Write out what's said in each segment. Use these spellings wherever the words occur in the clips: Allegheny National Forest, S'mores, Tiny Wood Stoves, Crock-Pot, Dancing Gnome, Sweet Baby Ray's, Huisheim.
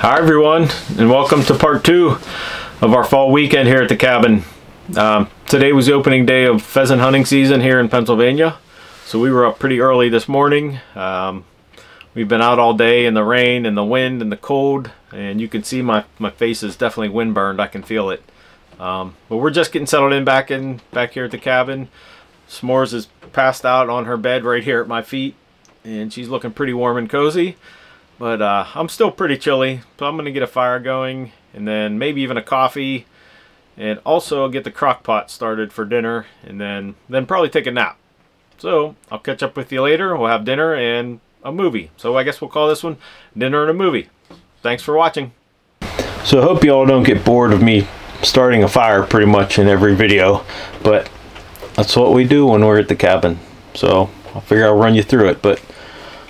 Hi everyone, and welcome to part two of our fall weekend here at the cabin. Today was the opening day of pheasant hunting season here in Pennsylvania, so we were up pretty early this morning. We've been out all day in the rain and the wind and the cold, and you can see my face is definitely windburned. I can feel it. But we're just getting settled in back here at the cabin. S'mores is passed out on her bed right here at my feet, and she's looking pretty warm and cozy. But I'm still pretty chilly, so I'm going to get a fire going and then maybe even a coffee, and also get the Crock-Pot started for dinner, and then probably take a nap. So I'll catch up with you later. We'll have dinner and a movie. So I guess we'll call this one Dinner and a Movie. Thanks for watching. So I hope you all don't get bored of me starting a fire pretty much in every video, but that's what we do when we're at the cabin. So I'll figure I'll run you through it. But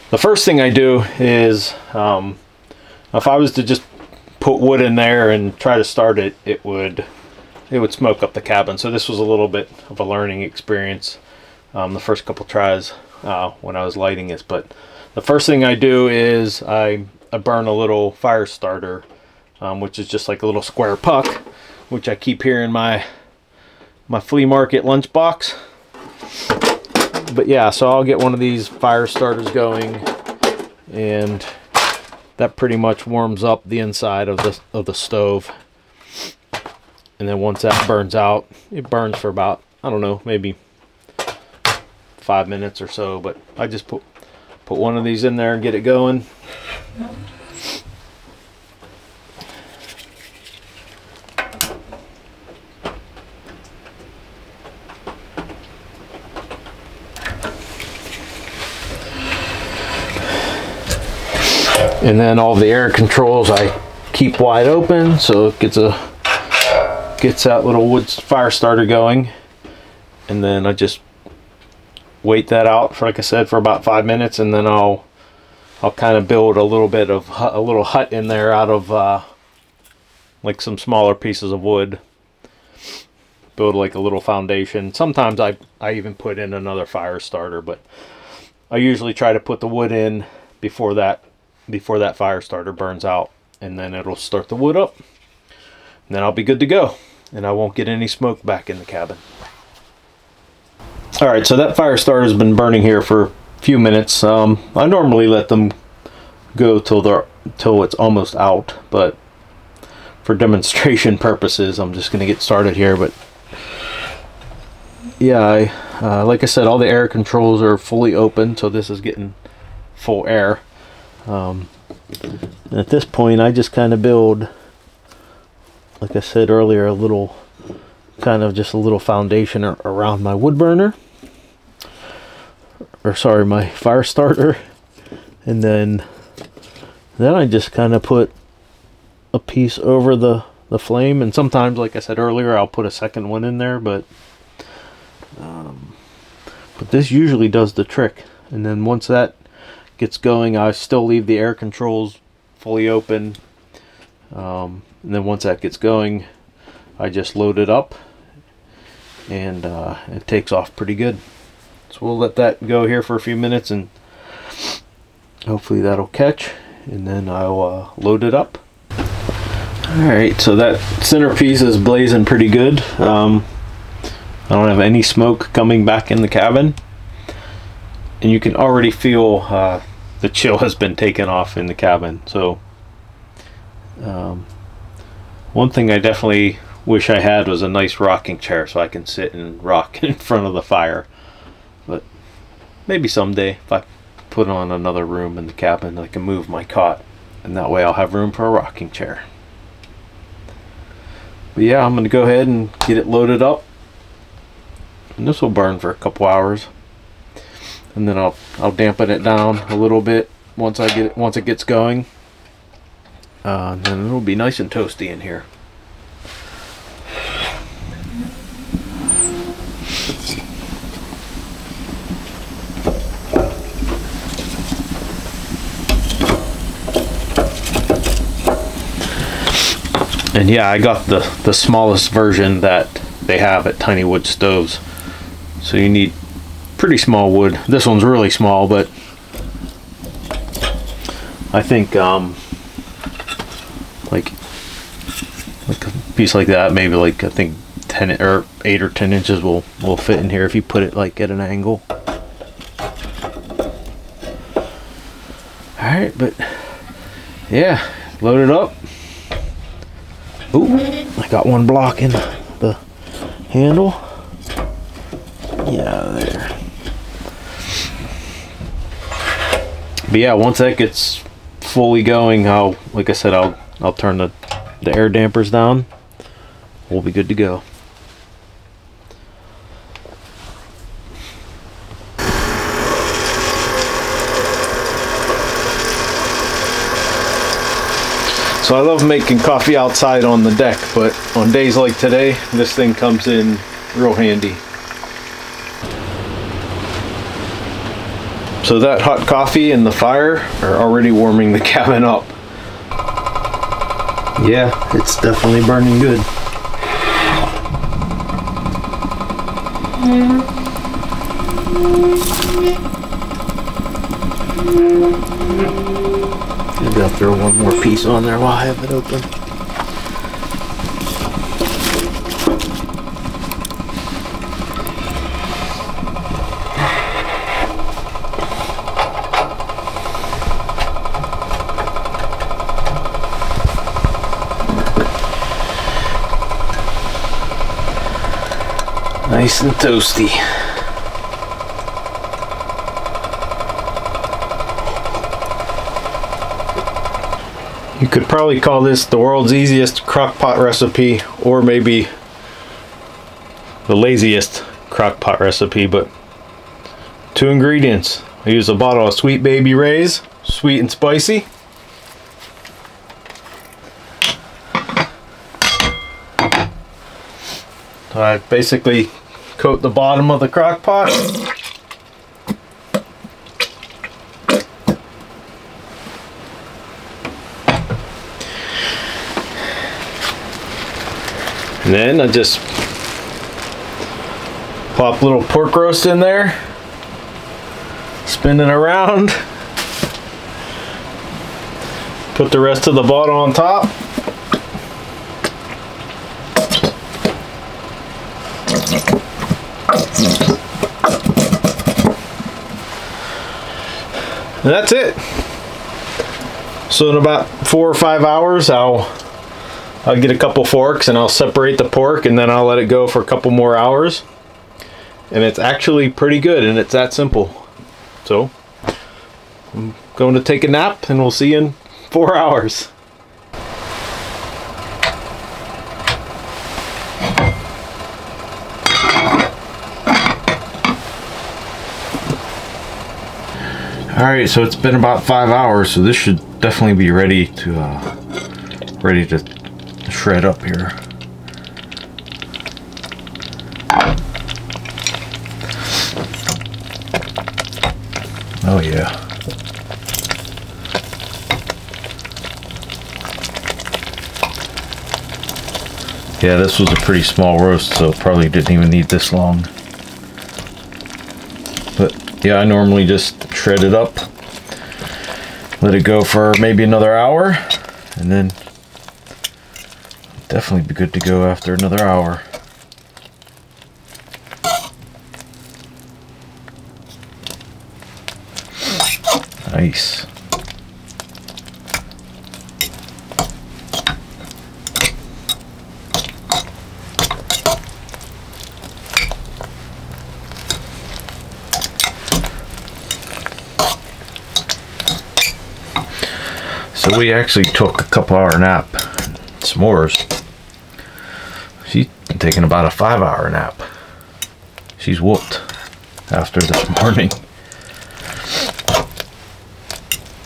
the first thing I do is, if I was to just put wood in there and try to start it, it would smoke up the cabin. So this was a little bit of a learning experience, the first couple tries when I was lighting it. But the first thing I do is I burn a little fire starter, which is just like a little square puck, which I keep here in my flea market lunchbox. But yeah, so I'll get one of these fire starters going, and that pretty much warms up the inside of the stove. And then once that burns out, it burns for about, I don't know, maybe 5 minutes or so. But I just put one of these in there and get it going. And then all the air controls I keep wide open, so it gets that little wood fire starter going. And then I just wait that out for, like I said, for about 5 minutes, and then I'll kind of build a little bit of a little hut in there out of like some smaller pieces of wood. Build like a little foundation. Sometimes I even put in another fire starter, but I usually try to put the wood in before that fire starter burns out, and then it'll start the wood up, and then I'll be good to go, and I won't get any smoke back in the cabin. All right, so that fire starter has been burning here for a few minutes. I normally let them go till it's almost out, but for demonstration purposes I'm just gonna get started here. But yeah, like I said, all the air controls are fully open, so this is getting full air. At this point I just kind of build, like I said earlier, a little just a little foundation around my wood burner, or sorry, my fire starter. And then I just kind of put a piece over the flame, and sometimes, like I said earlier, I'll put a second one in there, but this usually does the trick. And then once that gets going, I still leave the air controls fully open, and then once that gets going, I just load it up, and it takes off pretty good. So we'll let that go here for a few minutes, and hopefully that'll catch, and then I'll load it up. All right, so that centerpiece is blazing pretty good. I don't have any smoke coming back in the cabin. And you can already feel the chill has been taken off in the cabin. So one thing I definitely wish I had was a nice rocking chair so I can sit and rock in front of the fire. But maybe someday, if I put on another room in the cabin, I can move my cot, and that way I'll have room for a rocking chair. But yeah, I'm going to go ahead and get it loaded up, and this will burn for a couple hours. And then I'll dampen it down a little bit once it gets going, and then it'll be nice and toasty in here. And yeah, I got the smallest version that they have at Tiny Wood Stoves, so you need pretty small wood. This one's really small, but I think like a piece like that, maybe like I think 10 or 8 or 10 inches will fit in here if you put it like at an angle. Alright, but yeah, load it up. Ooh, I got one block in the handle. Yeah, there. But yeah, once that gets fully going, I'll, like I said, I'll turn the air dampers down. We'll be good to go. So I love making coffee outside on the deck, but on days like today, this thing comes in real handy. So that hot coffee and the fire are already warming the cabin up. Yeah, it's definitely burning good. Maybe I'll throw one more piece on there while I have it open. Nice and toasty. You could probably call this the world's easiest crock-pot recipe, or maybe the laziest crock-pot recipe, but 2 ingredients. I use a bottle of Sweet Baby Ray's, sweet and spicy. I basically coat the bottom of the crock-pot. And then I just pop little pork roast in there, spin it around, put the rest of the bottle on top. And that's it. So in about 4 or 5 hours, I'll get a couple forks and I'll separate the pork, and then I'll let it go for a couple more hours. And it's actually pretty good, and it's that simple. So I'm going to take a nap and we'll see you in 4 hours. Alright, so it's been about 5 hours, so this should definitely be ready to shred up here. Oh yeah. Yeah, this was a pretty small roast, so probably didn't even need this long. But yeah, I normally just shred it up, let it go for maybe another hour, and then definitely be good to go after another hour. Nice. So we actually took a couple hour nap. S'mores, she's been taking about a 5-hour nap. She's whooped after this morning.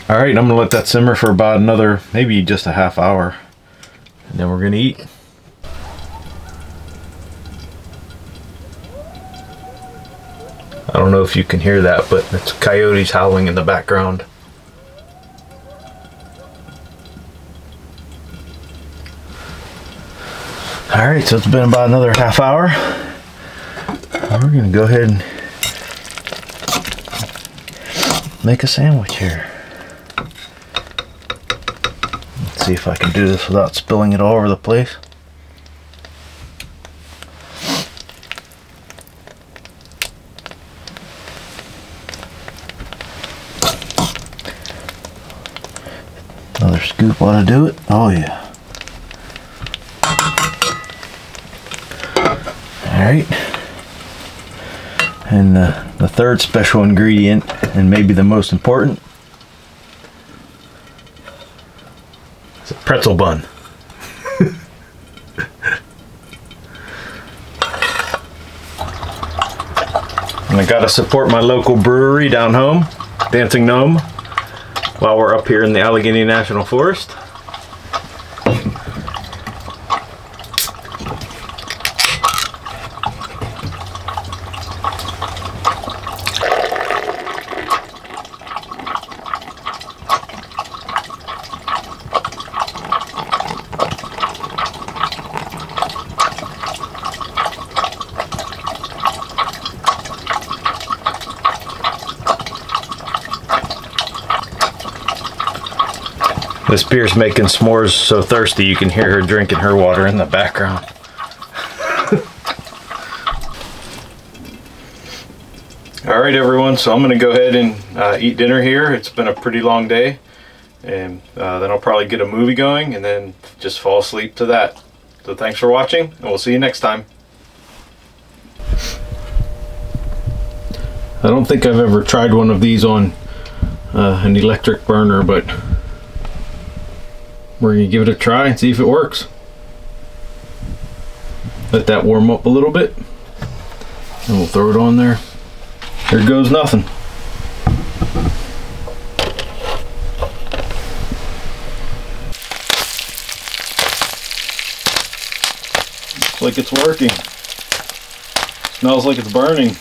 All right, I'm gonna let that simmer for about another, maybe just a half hour, and then we're gonna eat. I don't know if you can hear that, but it's coyotes howling in the background. Alright, so it's been about another half hour. We're gonna go ahead and make a sandwich here. Let's see if I can do this without spilling it all over the place. Another scoop ought to do it. Oh yeah. Alright, and the third special ingredient, and maybe the most important, is a pretzel bun. And I gotta support my local brewery down home, Dancing Gnome, while we're up here in the Allegheny National Forest. This beer's making S'mores so thirsty you can hear her drinking her water in the background. Alright everyone, so I'm going to go ahead and eat dinner here. It's been a pretty long day, and then I'll probably get a movie going and then just fall asleep to that. So thanks for watching, and we'll see you next time. I don't think I've ever tried one of these on an electric burner, but we're gonna give it a try and see if it works. Let that warm up a little bit, and we'll throw it on there. Here goes nothing. Looks like it's working. Smells like it's burning.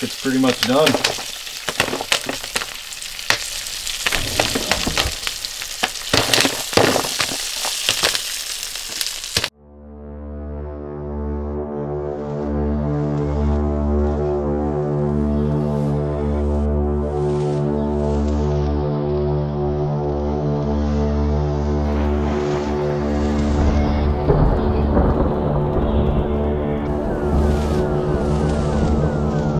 It's pretty much done.